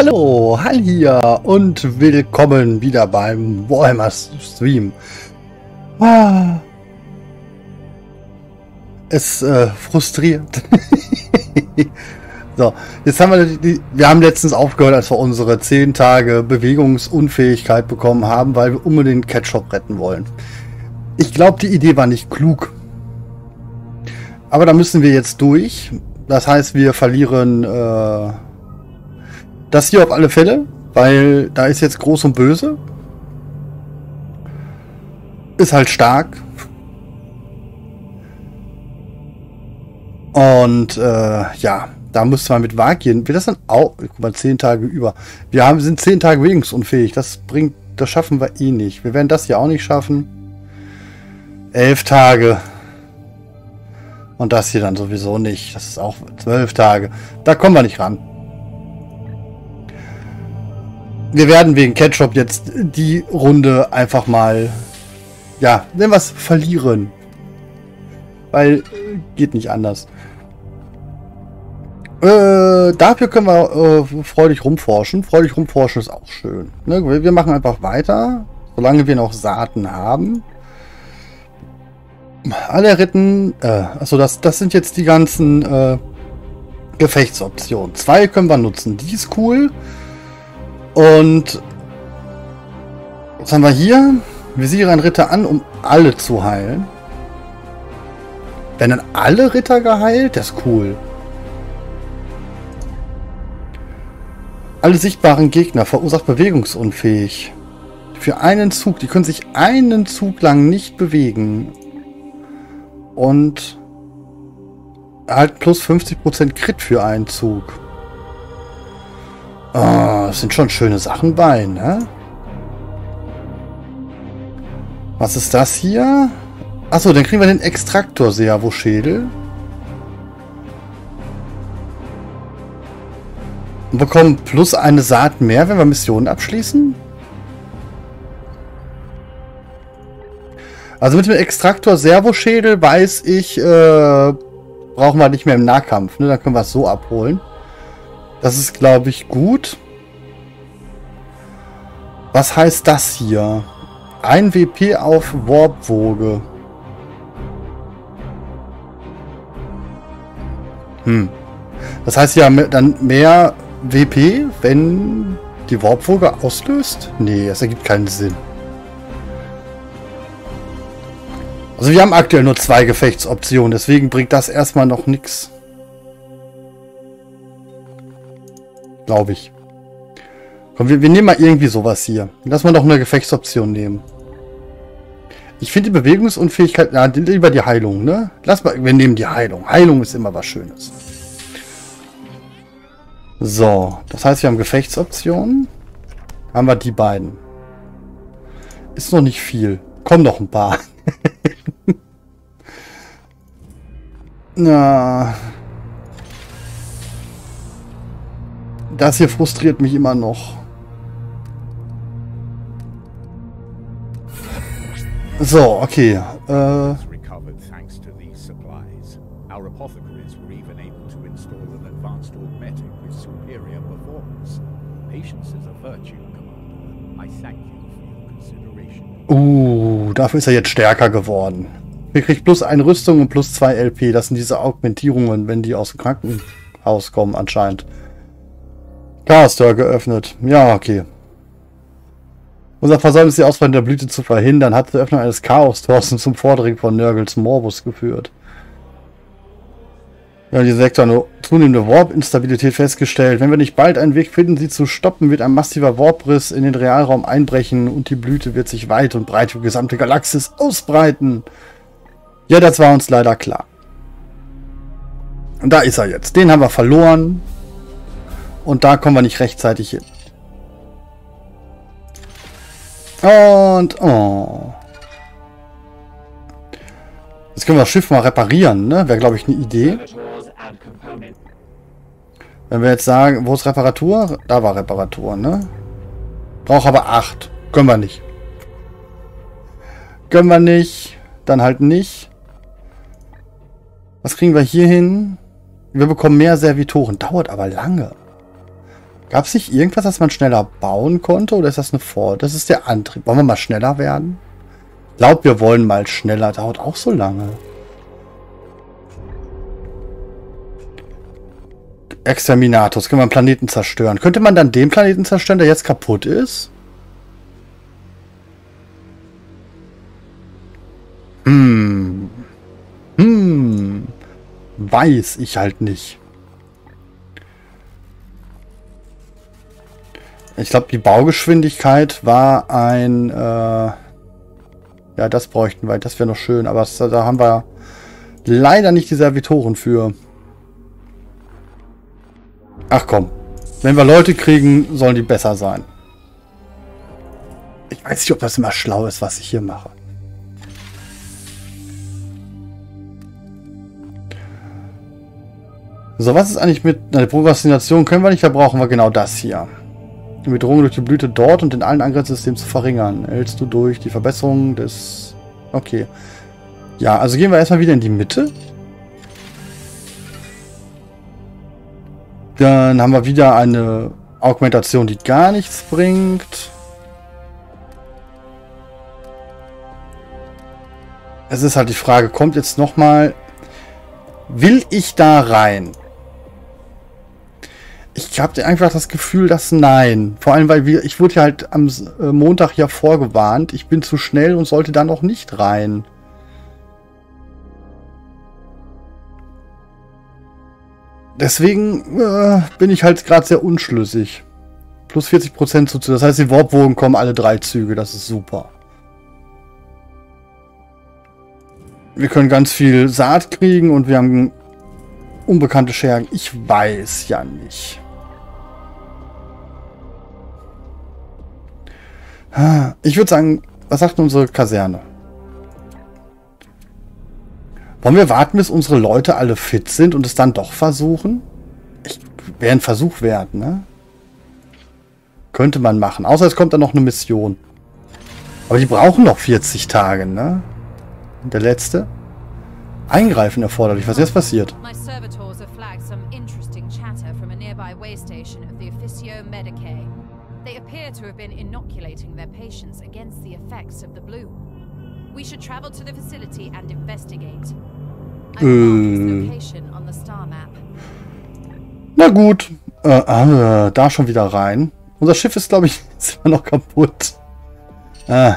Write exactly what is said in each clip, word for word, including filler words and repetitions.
Hallo, Hall hier und willkommen wieder beim Warhammer Stream. Ah, es äh, frustriert. So, jetzt haben wir die, wir haben letztens aufgehört, als wir unsere zehn Tage Bewegungsunfähigkeit bekommen haben, weil wir unbedingt Ketchup retten wollen. Ich glaube, die Idee war nicht klug. Aber da müssen wir jetzt durch. Das heißt, wir verlieren äh, das hier auf alle Fälle, weil da ist jetzt groß und böse. Ist halt stark. Und äh, ja, da müssen wir mit Vagien. Wird das dann auch? Guck mal, zehn Tage über. Wir haben, sind zehn Tage bewegungsunfähig. Das bringt, das schaffen wir eh nicht. Wir werden das hier auch nicht schaffen. Elf Tage. Und das hier dann sowieso nicht. Das ist auch zwölf Tage. Da kommen wir nicht ran. Wir werden wegen Ketchup jetzt die Runde einfach mal, ja, nehmen wir es, verlieren. Weil, geht nicht anders. Äh, dafür können wir äh, freudig rumforschen. Freudig rumforschen ist auch schön. Ne? Wir machen einfach weiter, solange wir noch Saaten haben. Alle Ritten, äh, also das, das sind jetzt die ganzen äh, Gefechtsoptionen. Zwei können wir nutzen, die ist cool. Und was haben wir hier? Visiere einen Ritter an, um alle zu heilen. Werden dann alle Ritter geheilt? Das ist cool. Alle sichtbaren Gegner verursacht bewegungsunfähig. Für einen Zug. Die können sich einen Zug lang nicht bewegen. Und halt plus fünfzig Prozent Crit für einen Zug. Oh, das sind schon schöne Sachen bei, ne? Was ist das hier? Achso, dann kriegen wir den Extraktor-Servo-Schädel. Und bekommen plus eine Saat mehr, wenn wir Missionen abschließen. Also mit dem Extraktor-Servo-Schädel weiß ich, äh, brauchen wir nicht mehr im Nahkampf, ne? Dann können wir es so abholen. Das ist, glaube ich, gut. Was heißt das hier? Ein W P auf Warpwoge. Hm. Das heißt ja dann mehr W P, wenn die Warpwoge auslöst? Nee, das ergibt keinen Sinn. Also wir haben aktuell nur zwei Gefechtsoptionen, deswegen bringt das erstmal noch nichts. Glaube ich. Komm, wir, wir nehmen mal irgendwie sowas hier. Lass mal doch eine Gefechtsoption nehmen. Ich finde die Bewegungsunfähigkeit, na, lieber die Heilung, ne? Lass mal, wir nehmen die Heilung. Heilung ist immer was Schönes. So, das heißt, wir haben Gefechtsoptionen. Haben wir die beiden. Ist noch nicht viel. Kommen noch ein paar. Na... Das hier frustriert mich immer noch. So, okay. Äh. Uh, dafür ist er jetzt stärker geworden. Wir kriegen plus eine Rüstung und plus zwei L P. Das sind diese Augmentierungen, wenn die aus dem Krankenhaus kommen, anscheinend. Chaos-Tor geöffnet. Ja, okay. Unser Versäumnis, die Ausbreitung der Blüte zu verhindern, hat zur Öffnung eines Chaos-Tors zum Vordringen von Nörgels Morbus geführt. Wir haben diesen Sektor eine zunehmende Warp-Instabilität festgestellt. Wenn wir nicht bald einen Weg finden, sie zu stoppen, wird ein massiver Warp-Riss in den Realraum einbrechen und die Blüte wird sich weit und breit für die gesamte Galaxis ausbreiten. Ja, das war uns leider klar. Und da ist er jetzt. Den haben wir verloren. Und da kommen wir nicht rechtzeitig hin. Und... Oh. Jetzt können wir das Schiff mal reparieren, ne? Wäre, glaube ich, eine Idee. Wenn wir jetzt sagen, wo ist Reparatur? Da war Reparatur, ne? Braucht aber acht. Können wir nicht. Können wir nicht. Dann halt nicht. Was kriegen wir hier hin? Wir bekommen mehr Servitoren. Dauert aber lange. Gab es nicht irgendwas, dass man schneller bauen konnte? Oder ist das eine Vor... Das ist der Antrieb. Wollen wir mal schneller werden? Ich glaube, wir wollen mal schneller. Dauert auch so lange. Exterminatus. Können wir einen Planeten zerstören? Könnte man dann den Planeten zerstören, der jetzt kaputt ist? Hm. Hm. Weiß ich halt nicht. Ich glaube, die Baugeschwindigkeit war ein... Äh ja, das bräuchten wir. Das wäre noch schön. Aber das, da haben wir leider nicht die Servitoren für. Ach komm. Wenn wir Leute kriegen, sollen die besser sein. Ich weiß nicht, ob das immer schlau ist, was ich hier mache. So, was ist eigentlich mit... Na, die Prokrastination können wir nicht. Da brauchen wir genau das hier. Die Bedrohung durch die Blüte dort und in allen Angriffssystemen zu verringern. Hältst du durch die Verbesserung des... Okay. Ja, also gehen wir erstmal wieder in die Mitte. Dann haben wir wieder eine Augmentation, die gar nichts bringt. Es ist halt die Frage, kommt jetzt nochmal... Will ich da rein? Ich habe einfach das Gefühl, dass nein. Vor allem, weil wir, ich wurde ja halt am Montag ja vorgewarnt, ich bin zu schnell und sollte dann auch nicht rein. Deswegen äh, bin ich halt gerade sehr unschlüssig. Plus vierzig Prozent zu. Das heißt, die Warpwogen kommen alle drei Züge. Das ist super. Wir können ganz viel Saat kriegen und wir haben unbekannte Schergen. Ich weiß ja nicht. Ich würde sagen, was sagt unsere Kaserne? Wollen wir warten, bis unsere Leute alle fit sind und es dann doch versuchen? Wäre ein Versuch wert, ne? Könnte man machen. Außer es kommt dann noch eine Mission. Aber die brauchen noch vierzig Tage, ne? Und der letzte? Eingreifen erforderlich. Was ist jetzt passiert? We should travel to the facility and investigate. Äh. Na gut. Äh, äh, da schon wieder rein. Unser Schiff ist, glaube ich, jetzt immer noch kaputt. Äh.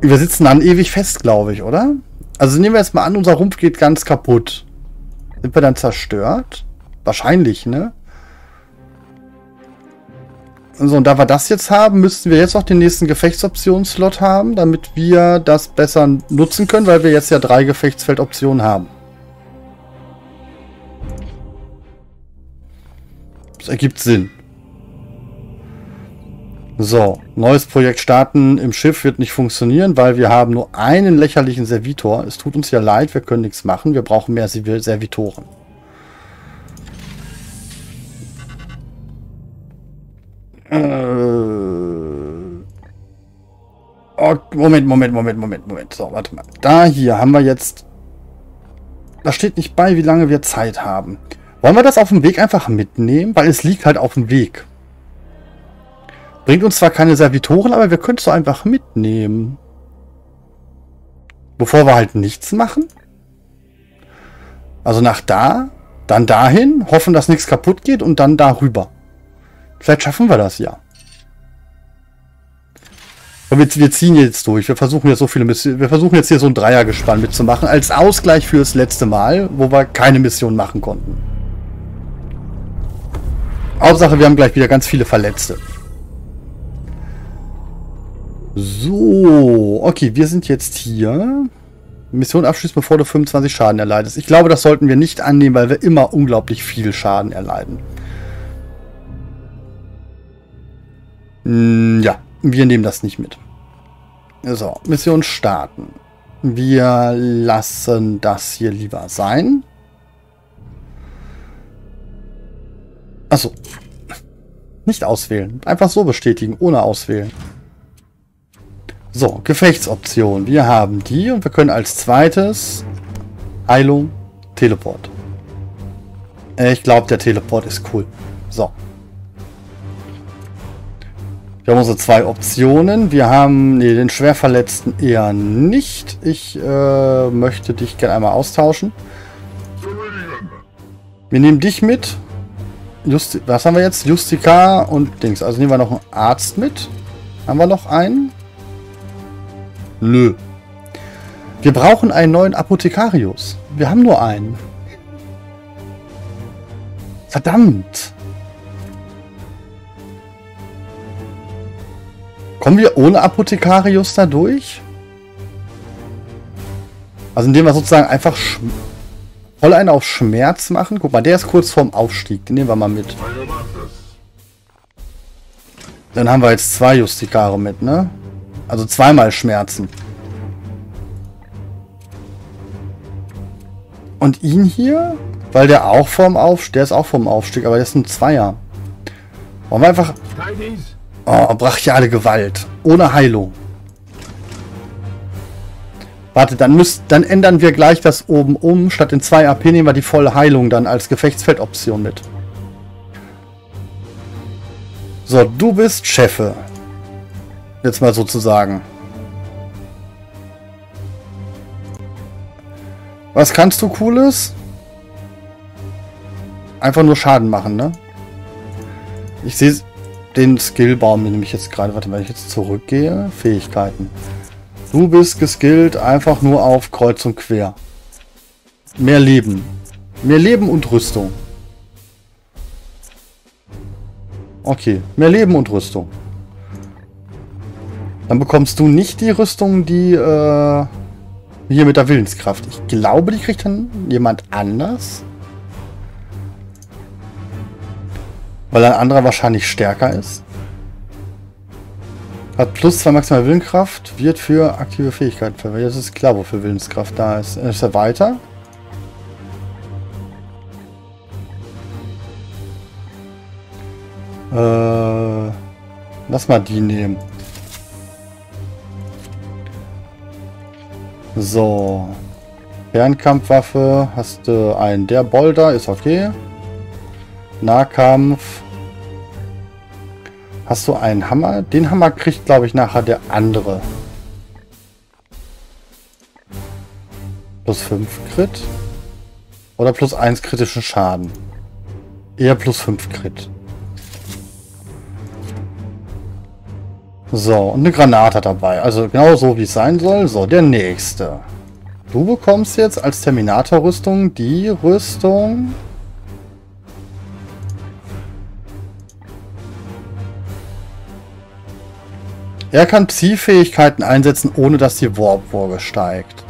Wir sitzen dann ewig fest, glaube ich, oder? Also nehmen wir jetzt mal an, unser Rumpf geht ganz kaputt. Sind wir dann zerstört? Wahrscheinlich, ne? So, und da wir das jetzt haben, müssten wir jetzt auch den nächsten Gefechtsoptionsslot haben, damit wir das besser nutzen können, weil wir jetzt ja drei Gefechtsfeldoptionen haben. Das ergibt Sinn. So, neues Projekt starten im Schiff wird nicht funktionieren, weil wir haben nur einen lächerlichen Servitor. Es tut uns ja leid, wir können nichts machen, wir brauchen mehr Servitoren. Oh, Moment, Moment, Moment, Moment, Moment. So, warte mal. Da hier haben wir jetzt... Da steht nicht bei, wie lange wir Zeit haben. Wollen wir das auf dem Weg einfach mitnehmen? Weil es liegt halt auf dem Weg. Bringt uns zwar keine Servitoren, aber wir können es so einfach mitnehmen. Bevor wir halt nichts machen. Also nach da, dann dahin, hoffen, dass nichts kaputt geht und dann darüber. Vielleicht schaffen wir das ja. Aber wir, wir ziehen jetzt durch. Wir versuchen jetzt so viele Missionen. Wir versuchen jetzt hier so ein Dreiergespann mitzumachen. Als Ausgleich für das letzte Mal, wo wir keine Mission machen konnten. Hauptsache, wir haben gleich wieder ganz viele Verletzte. So. Okay, wir sind jetzt hier. Mission abschließen, bevor du fünfundzwanzig Schaden erleidest. Ich glaube, das sollten wir nicht annehmen, weil wir immer unglaublich viel Schaden erleiden. Ja, wir nehmen das nicht mit. So, Mission starten. Wir lassen das hier lieber sein. Achso. Nicht auswählen. Einfach so bestätigen, ohne auswählen. So, Gefechtsoption. Wir haben die und wir können als zweites Heilung, Teleport. Ich glaube, der Teleport ist cool. So. Wir haben unsere zwei Optionen. Wir haben nee, den Schwerverletzten eher nicht. Ich äh, möchte dich gerne einmal austauschen. Wir nehmen dich mit. Justi Was haben wir jetzt? Justika und Dings. Also nehmen wir noch einen Arzt mit. Haben wir noch einen? Nö. Wir brauchen einen neuen Apothekarius. Wir haben nur einen. Verdammt. Kommen wir ohne Apothekarius da durch? Also indem wir sozusagen einfach voll einen auf Schmerz machen. Guck mal, der ist kurz vorm Aufstieg. Den nehmen wir mal mit. Dann haben wir jetzt zwei Justikare mit, ne? Also zweimal Schmerzen. Und ihn hier? Weil der auch vorm Aufstieg... Der ist auch vorm Aufstieg, aber der ist ein Zweier. Wollen wir einfach... Oh, brachiale Gewalt. Ohne Heilung. Warte, dann müsst, dann ändern wir gleich das oben um. Statt den zwei A P nehmen wir die volle Heilung dann als Gefechtsfeldoption mit. So, du bist Chefe. Jetzt mal sozusagen. Was kannst du Cooles? Einfach nur Schaden machen, ne? Ich sehe... Den Skillbaum nehme ich jetzt gerade. Warte, wenn ich jetzt zurückgehe. Fähigkeiten. Du bist geskillt einfach nur auf Kreuz und Quer. Mehr Leben. Mehr Leben und Rüstung. Okay. Mehr Leben und Rüstung. Dann bekommst du nicht die Rüstung, die äh, hier mit der Willenskraft. Ich glaube, die kriegt dann jemand anders. Weil ein anderer wahrscheinlich stärker ist. Hat plus zwei maximale Willenskraft, wird für aktive Fähigkeiten verwendet. Das ist klar, wofür Willenskraft da ist. Ist er weiter? Äh, lass mal die nehmen. So. Fernkampfwaffe. Hast du einen der Boulder? Ist okay. Nahkampf. Hast du einen Hammer? Den Hammer kriegt, glaube ich, nachher der andere. Plus fünf Crit. Oder plus eins kritischen Schaden. Eher plus fünf Crit. So, und eine Granate dabei. Also genau so, wie es sein soll. So, der nächste. Du bekommst jetzt als Terminator-Rüstung die Rüstung... Er kann Psy-Fähigkeiten einsetzen, ohne dass die Warpwoge steigt.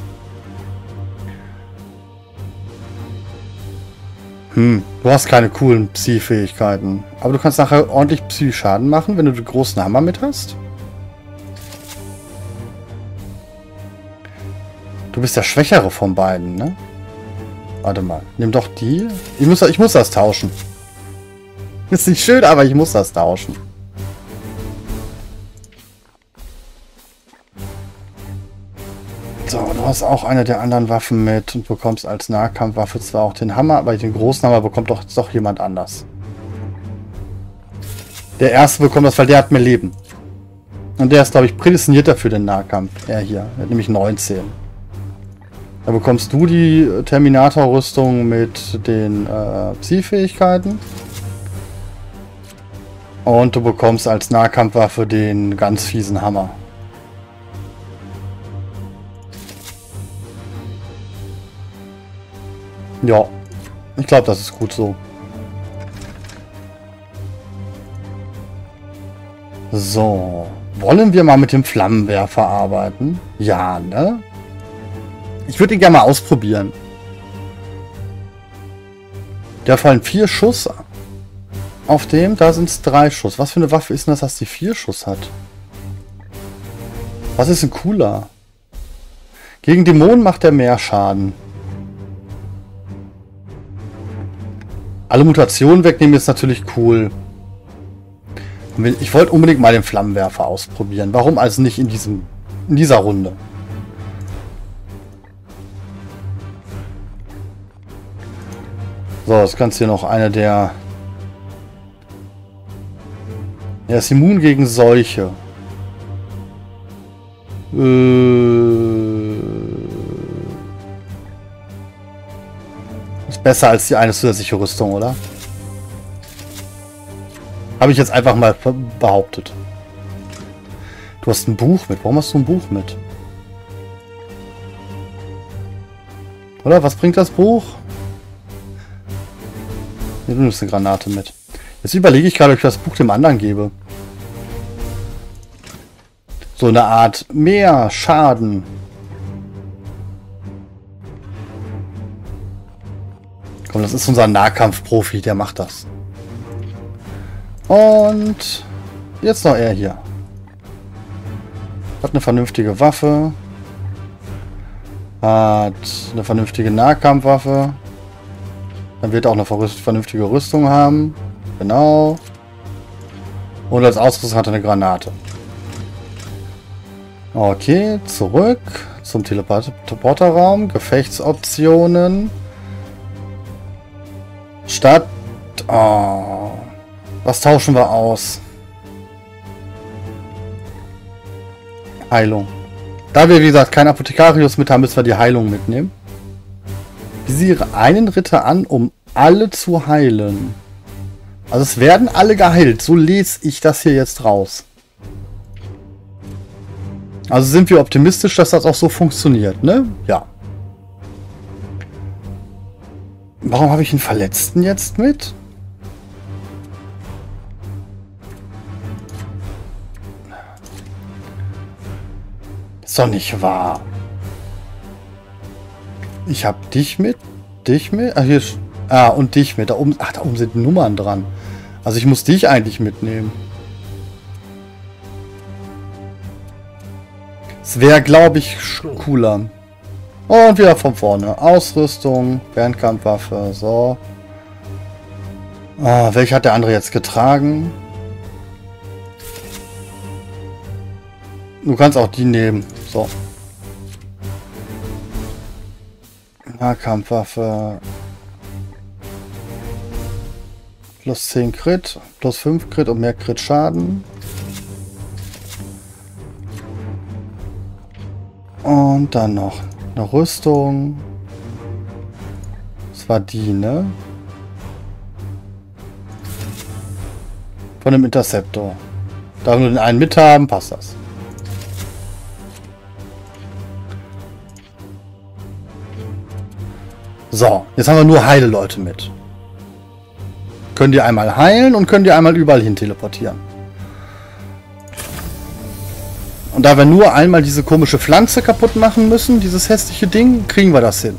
Hm, du hast keine coolen Psy-Fähigkeiten. Aber du kannst nachher ordentlich Psy-Schaden machen, wenn du den großen Hammer mit hast. Du bist der Schwächere von beiden, ne? Warte mal, nimm doch die. Ich muss, ich muss das tauschen. Ist nicht schön, aber ich muss das tauschen. So, du hast auch eine der anderen Waffen mit und bekommst als Nahkampfwaffe zwar auch den Hammer, aber den großen Hammer bekommt doch, doch jemand anders. Der erste bekommt das, weil der hat mehr Leben. Und der ist, glaube ich, prädestiniert dafür, den Nahkampf. Er hier, er hat nämlich neunzehn. Da bekommst du die Terminator-Rüstung mit den äh, Psy-Fähigkeiten. Und du bekommst als Nahkampfwaffe den ganz fiesen Hammer. Ja, ich glaube, das ist gut so. So, wollen wir mal mit dem Flammenwerfer arbeiten? Ja, ne? Ich würde ihn gerne mal ausprobieren. Da fallen vier Schuss auf dem, da sind es drei Schuss. Was für eine Waffe ist denn das, dass die vier Schuss hat? Was ist ein cooler? Gegen Dämonen macht er mehr Schaden. Alle Mutationen wegnehmen ist natürlich cool. Ich wollte unbedingt mal den Flammenwerfer ausprobieren. Warum also nicht in diesem, in dieser Runde? So, jetzt kannst du hier noch eine der... Er ist immun gegen Seuche. Äh... Ist besser als die eine zusätzliche Rüstung, oder? Habe ich jetzt einfach mal behauptet. Du hast ein Buch mit. Warum hast du ein Buch mit? Oder? Was bringt das Buch? Du nimmst eine Granate mit. Jetzt überlege ich gerade, ob ich das Buch dem anderen gebe. So eine Art mehr Schaden. Komm, das ist unser Nahkampfprofi, der macht das. Und jetzt noch er hier. Hat eine vernünftige Waffe. Hat eine vernünftige Nahkampfwaffe. Dann wird er auch eine vernünftige Rüstung haben. Genau. Und als Ausrüstung hat er eine Granate. Okay, zurück zum Teleporterraum. Gefechtsoptionen. Stadt. Oh. Was tauschen wir aus? Heilung. Da wir, wie gesagt, kein Apothekarius mit haben, müssen wir die Heilung mitnehmen. Visiere einen Ritter an, um alle zu heilen. Also es werden alle geheilt. So lese ich das hier jetzt raus. Also sind wir optimistisch, dass das auch so funktioniert, ne? Ja. Warum habe ich einen Verletzten jetzt mit? Ist doch nicht wahr. Ich habe dich mit, dich mit, ah, hier, ah und dich mit. Da oben, ach, da oben sind Nummern dran. Also ich muss dich eigentlich mitnehmen. Es wäre, glaube ich, cooler. Und wieder von vorne. Ausrüstung, Fernkampfwaffe, so. Ah, welche hat der andere jetzt getragen? Du kannst auch die nehmen. So. Nahkampfwaffe. Plus zehn Crit, plus fünf Crit und mehr Crit Schaden. Und dann noch eine Rüstung. Das war die, ne? Von dem Interceptor. Da wir nur den einen mithaben, passt das. So, jetzt haben wir nur heile Leute mit. Können die einmal heilen und können die einmal überall hin teleportieren. Und da wir nur einmal diese komische Pflanze kaputt machen müssen, dieses hässliche Ding, kriegen wir das hin.